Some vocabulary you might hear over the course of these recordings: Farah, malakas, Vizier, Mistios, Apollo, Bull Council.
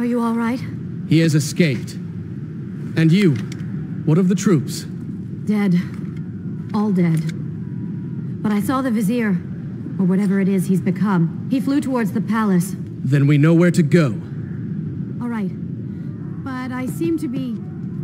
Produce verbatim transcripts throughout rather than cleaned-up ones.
Are you all right? He has escaped. And you? What of the troops? Dead. All dead. But I saw the Vizier, or whatever it is he's become. He flew towards the palace. Then we know where to go. All right. But I seem to be,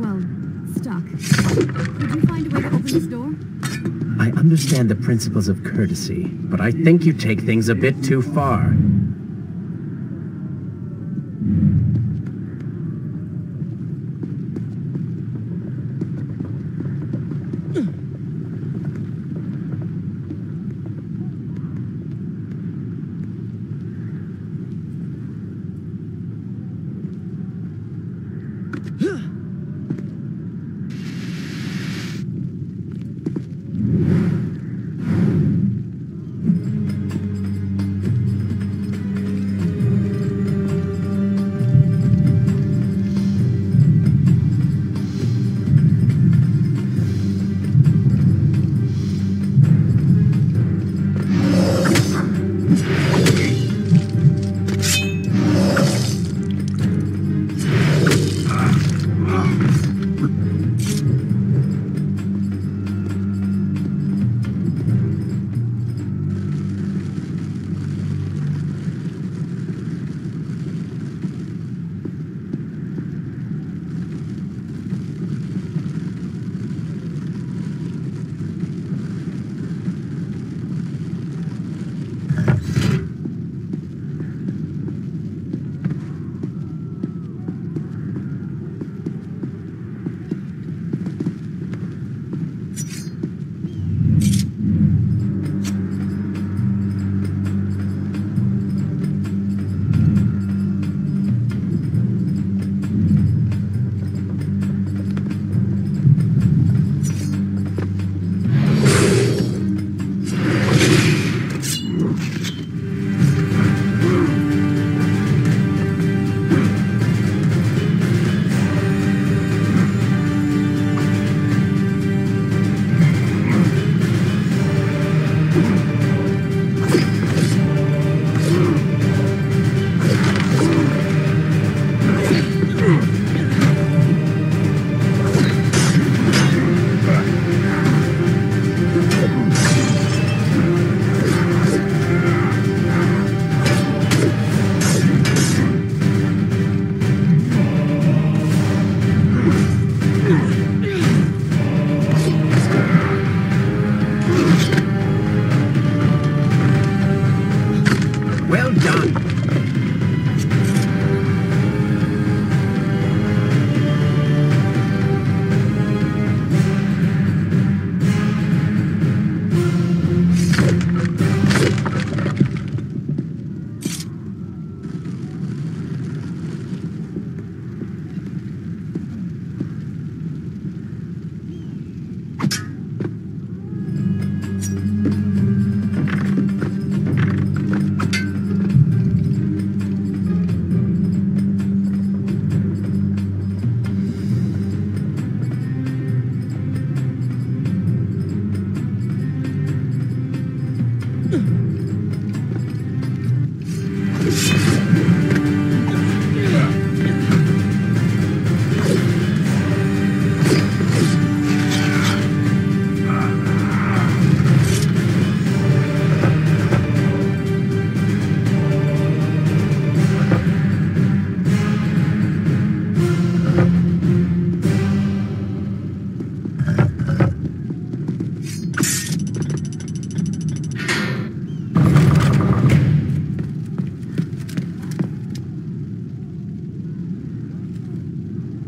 well, stuck. Could you find a way to open this door? I understand the principles of courtesy, but I think you take things a bit too far.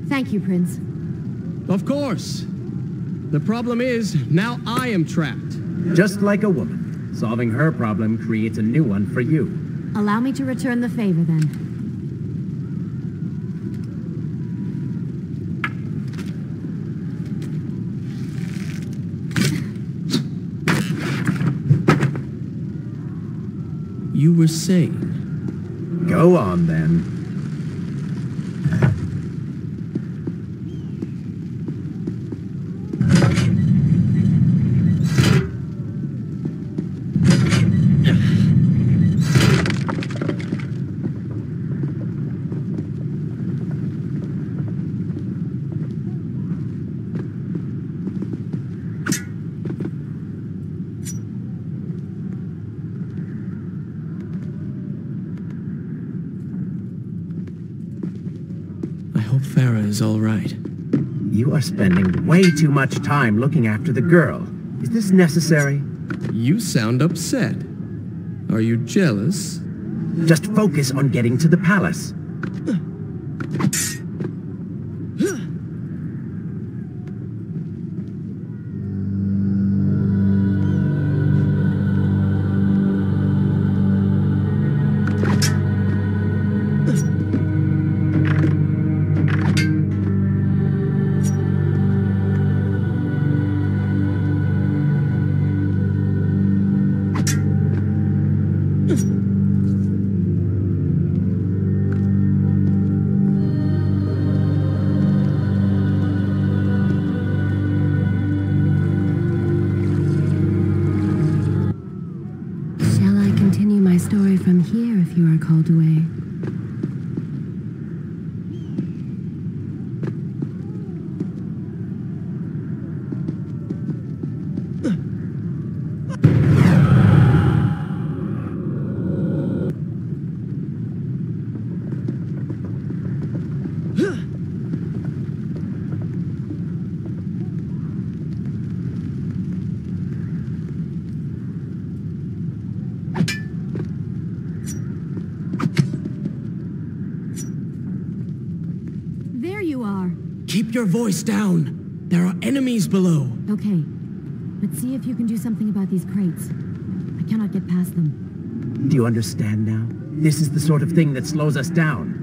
Thank you, Prince. Of course. The problem is, now I am trapped. Just like a woman. Solving her problem creates a new one for you. Allow me to return the favor, then. You were saying? Go on, then. Farah is all right. You are spending way too much time looking after the girl. Is this necessary? You sound upset. Are you jealous? Just focus on getting to the palace. Your voice down. There are enemies below. Okay. Let's see if you can do something about these crates. I cannot get past them. Do you understand now? This is the sort of thing that slows us down.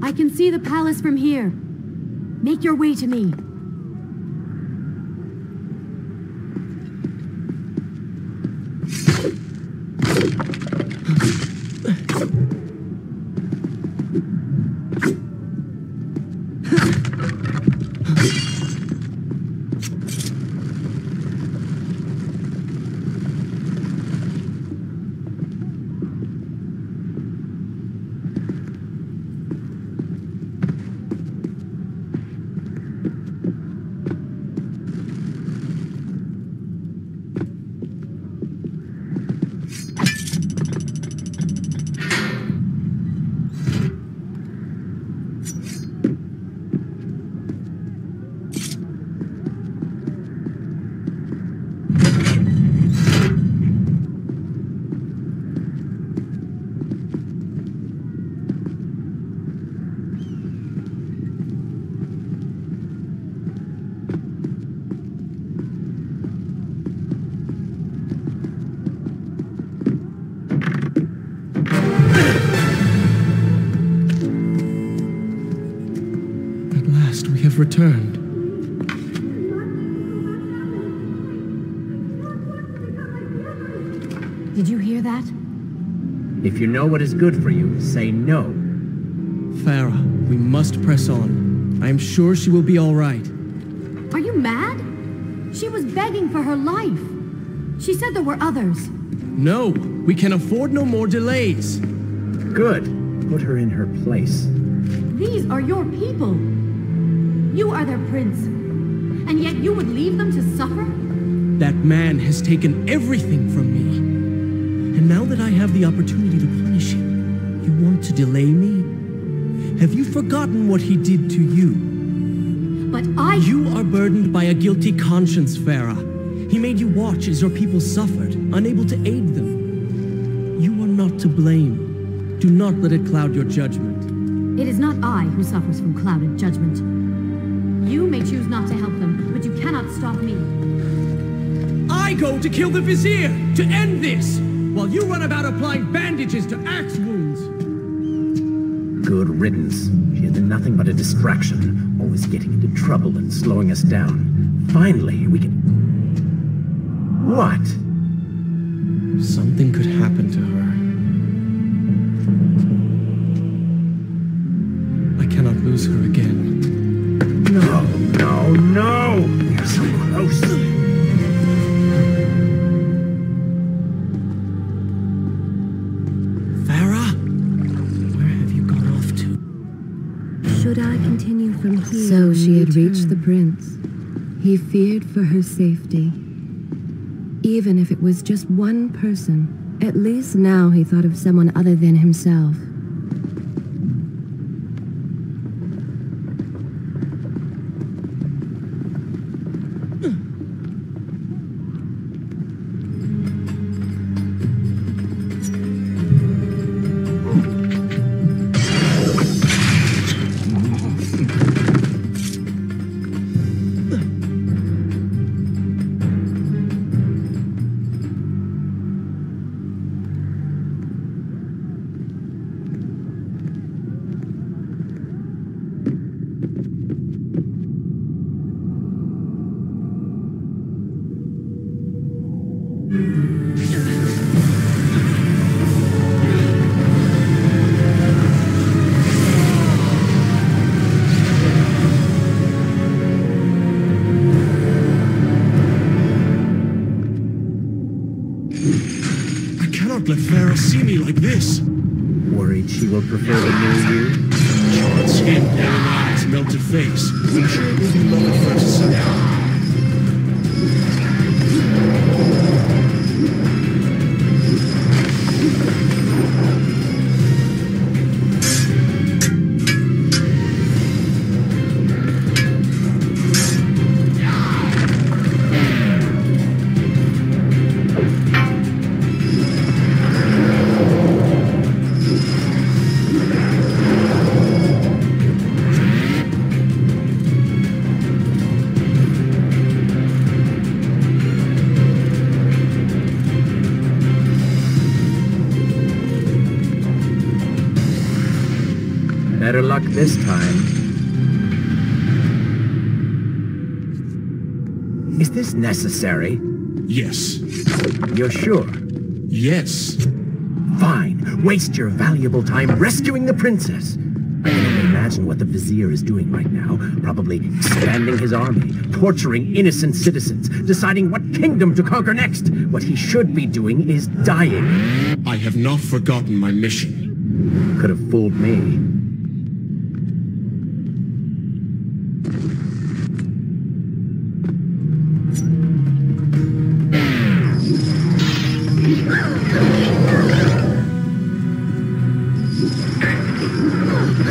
I can see the palace from here. Make your way to me. have returned. Did you hear that? If you know what is good for you, say no. Farah, we must press on. I am sure she will be all right. Are you mad? She was begging for her life. She said there were others. No, we can afford no more delays. Good. Put her in her place. These are your people. You are their prince. And yet you would leave them to suffer? That man has taken everything from me. And now that I have the opportunity to punish him, you want to delay me? Have you forgotten what he did to you? But I... You are burdened by a guilty conscience, Farah. He made you watch as your people suffered, unable to aid them. You are not to blame. Do not let it cloud your judgment. It is not I who suffers from clouded judgment. You may choose not to help them, but you cannot stop me. I go to kill the Vizier, to end this, while you run about applying bandages to axe wounds. Good riddance. She has been nothing but a distraction, always getting into trouble and slowing us down. Finally, we can... What? Something could happen to her. I cannot lose her again. No, no, no! You're so close. Farah? Where have you gone off to? Should I continue from here? So she had reached the prince. He feared for her safety. Even if it was just one person, at least now he thought of someone other than himself. Let Farah see me like this. Worried she will prefer the new year? Charred skin, down eyes, melted face. I'm sure it will be love at first sight. Better luck this time. Is this necessary? Yes. You're sure? Yes. Fine. Waste your valuable time rescuing the princess. I can only imagine what the Vizier is doing right now. Probably expanding his army, torturing innocent citizens, deciding what kingdom to conquer next. What he should be doing is dying. I have not forgotten my mission. Could have fooled me. Thank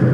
you.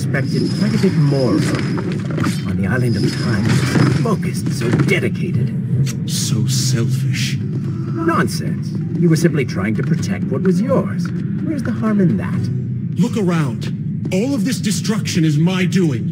expected quite a bit more from you. On the island of time, so focused, so dedicated. So selfish. Nonsense. You were simply trying to protect what was yours. Where's the harm in that? Look around. All of this destruction is my doing.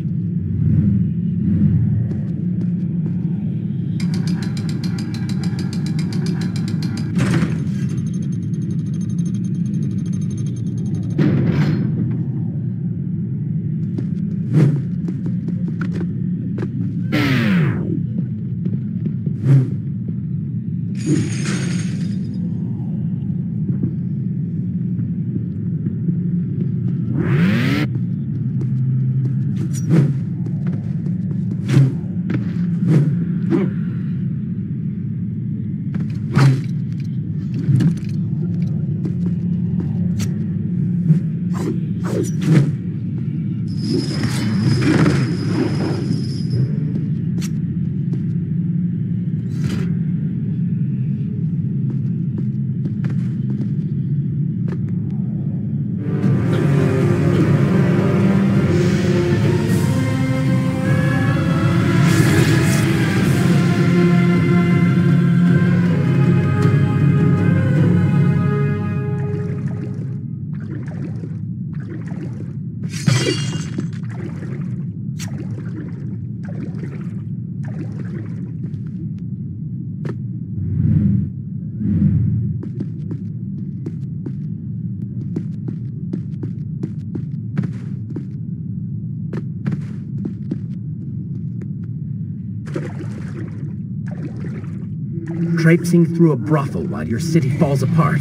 Traipsing through a brothel while your city falls apart.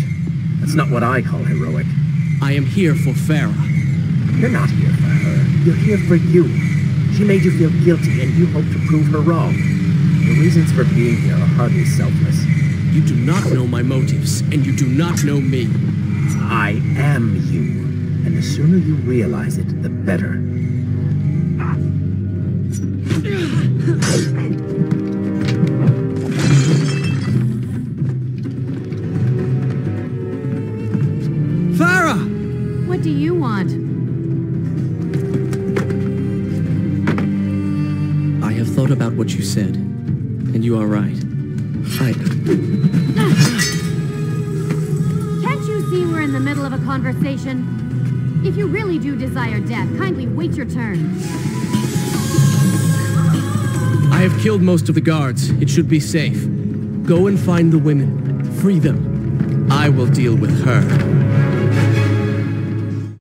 That's not what I call heroic. I am here for Farah. You're not here for her. You're here for you. She made you feel guilty and you hope to prove her wrong. The reasons for being here are hardly selfless. You do not know my motives, and you do not know me. I am you, and the sooner you realize it, the better. What do you want? I have thought about what you said, and you are right. I... Can't you see we're in the middle of a conversation? If you really do desire death, kindly wait your turn. I have killed most of the guards. It should be safe. Go and find the women. Free them. I will deal with her.